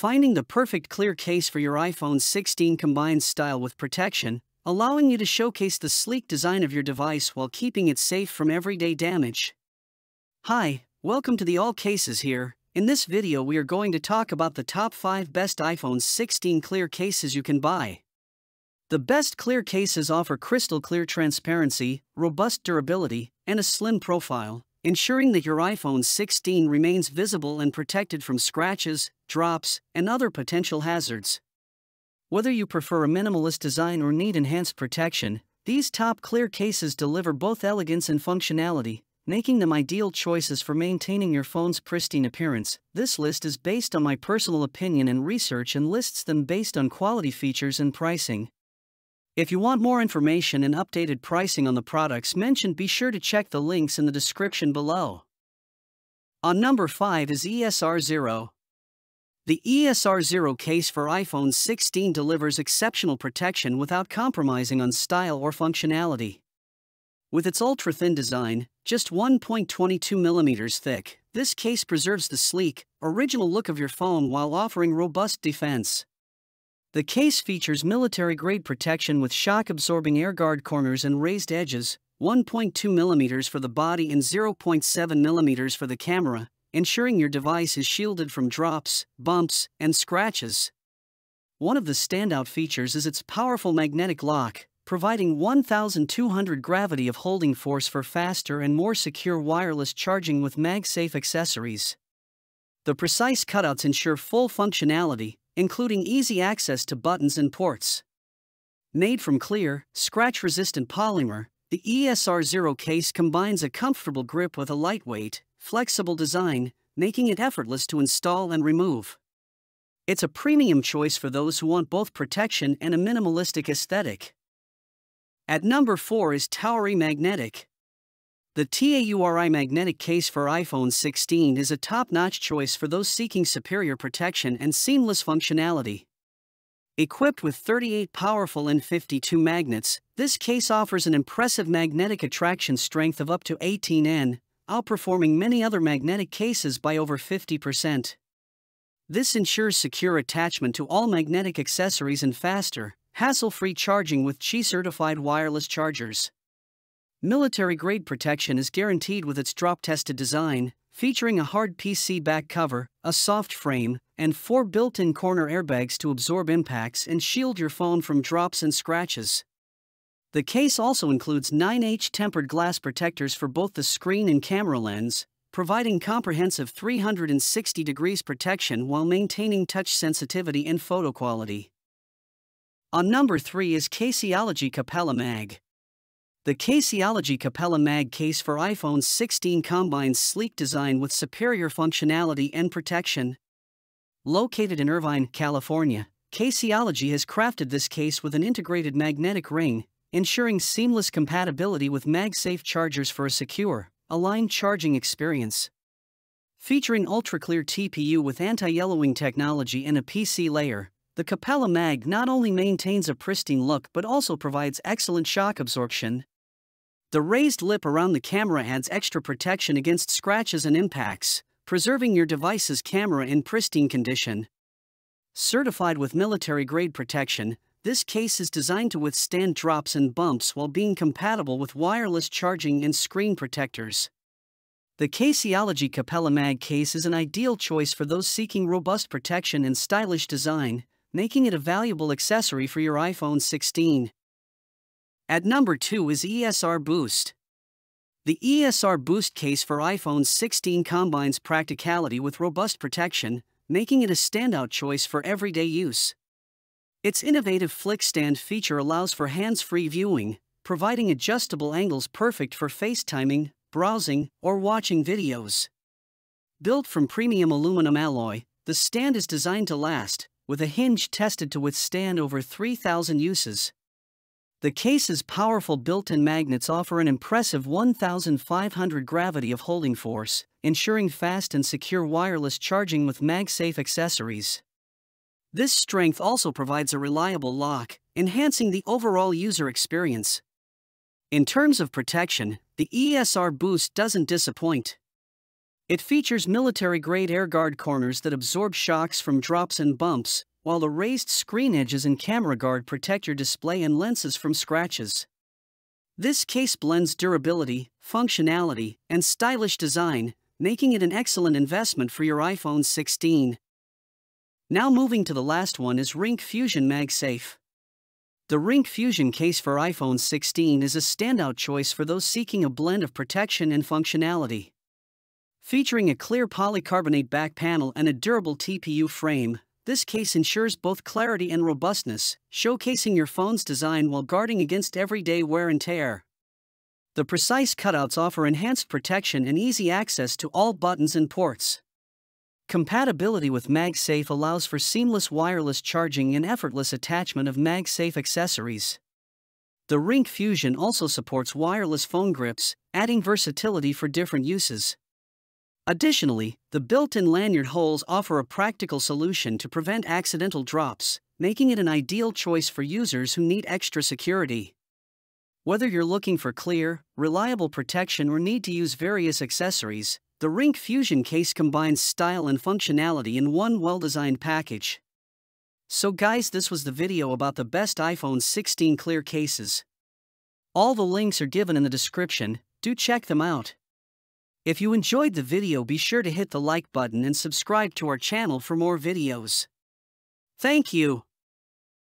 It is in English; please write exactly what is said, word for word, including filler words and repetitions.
Finding the perfect clear case for your iPhone sixteen combines style with protection, allowing you to showcase the sleek design of your device while keeping it safe from everyday damage. Hi, welcome to the All Cases here. In this video we are going to talk about the top five best iPhone sixteen clear cases you can buy. The best clear cases offer crystal clear transparency, robust durability, and a slim profile, ensuring that your iPhone sixteen remains visible and protected from scratches, drops, and other potential hazards. Whether you prefer a minimalist design or need enhanced protection, these top clear cases deliver both elegance and functionality, making them ideal choices for maintaining your phone's pristine appearance. This list is based on my personal opinion and research and lists them based on quality, features, and pricing. If you want more information and updated pricing on the products mentioned, be sure to check the links in the description below. On number five is E S R Zero. The E S R Zero case for iPhone sixteen delivers exceptional protection without compromising on style or functionality. With its ultra-thin design, just one point two two millimeters thick, this case preserves the sleek, original look of your phone while offering robust defense. The case features military-grade protection with shock-absorbing AirGuard corners and raised edges, one point two millimeters for the body and zero point seven millimeters for the camera, ensuring your device is shielded from drops, bumps, and scratches. One of the standout features is its powerful magnetic lock, providing one thousand two hundred gravity of holding force for faster and more secure wireless charging with MagSafe accessories. The precise cutouts ensure full functionality, including easy access to buttons and ports. Made from clear, scratch-resistant polymer, the E S R Zero case combines a comfortable grip with a lightweight, flexible design, making it effortless to install and remove. It's a premium choice for those who want both protection and a minimalistic aesthetic. At number four is TAURI Magnetic. The TAURI Magnetic case for iPhone sixteen is a top-notch choice for those seeking superior protection and seamless functionality. Equipped with thirty-eight powerful and fifty-two magnets, this case offers an impressive magnetic attraction strength of up to eighteen newtons, outperforming many other magnetic cases by over fifty percent. This ensures secure attachment to all magnetic accessories and faster, hassle-free charging with Qi-certified wireless chargers. Military-grade protection is guaranteed with its drop-tested design, featuring a hard P C back cover, a soft frame, and four built-in corner airbags to absorb impacts and shield your phone from drops and scratches. The case also includes nine H tempered glass protectors for both the screen and camera lens, providing comprehensive three hundred sixty degrees protection while maintaining touch sensitivity and photo quality. On number three is Caseology Capella Mag. The Caseology Capella Mag case for iPhone sixteen combines sleek design with superior functionality and protection. Located in Irvine, California, Caseology has crafted this case with an integrated magnetic ring, ensuring seamless compatibility with MagSafe chargers for a secure, aligned charging experience. Featuring ultra-clear T P U with anti-yellowing technology and a P C layer, the Capella Mag not only maintains a pristine look but also provides excellent shock absorption. The raised lip around the camera adds extra protection against scratches and impacts, preserving your device's camera in pristine condition. Certified with military-grade protection, this case is designed to withstand drops and bumps while being compatible with wireless charging and screen protectors. The Caseology Capella Mag case is an ideal choice for those seeking robust protection and stylish design, making it a valuable accessory for your iPhone sixteen. At number two is E S R Boost. The E S R Boost case for iPhone sixteen combines practicality with robust protection, making it a standout choice for everyday use. Its innovative flick stand feature allows for hands-free viewing, providing adjustable angles perfect for FaceTiming, browsing, or watching videos. Built from premium aluminum alloy, the stand is designed to last, with a hinge tested to withstand over three thousand uses. The case's powerful built-in magnets offer an impressive one thousand five hundred gravity of holding force, ensuring fast and secure wireless charging with MagSafe accessories. This strength also provides a reliable lock, enhancing the overall user experience. In terms of protection, the E S R Boost doesn't disappoint. It features military-grade air-guard corners that absorb shocks from drops and bumps, while the raised screen edges and camera guard protect your display and lenses from scratches. This case blends durability, functionality, and stylish design, making it an excellent investment for your iPhone sixteen. Now moving to the last one is Ringke Fusion MagSafe. The Ringke Fusion case for iPhone sixteen is a standout choice for those seeking a blend of protection and functionality. Featuring a clear polycarbonate back panel and a durable T P U frame, this case ensures both clarity and robustness, showcasing your phone's design while guarding against everyday wear and tear. The precise cutouts offer enhanced protection and easy access to all buttons and ports. Compatibility with MagSafe allows for seamless wireless charging and effortless attachment of MagSafe accessories. The Ringke Fusion also supports wireless phone grips, adding versatility for different uses. Additionally, the built-in lanyard holes offer a practical solution to prevent accidental drops, making it an ideal choice for users who need extra security. Whether you're looking for clear, reliable protection or need to use various accessories, the Ringke Fusion case combines style and functionality in one well-designed package. So guys, this was the video about the best iPhone sixteen clear cases. All the links are given in the description, do check them out. If you enjoyed the video, be sure to hit the like button and subscribe to our channel for more videos. Thank you.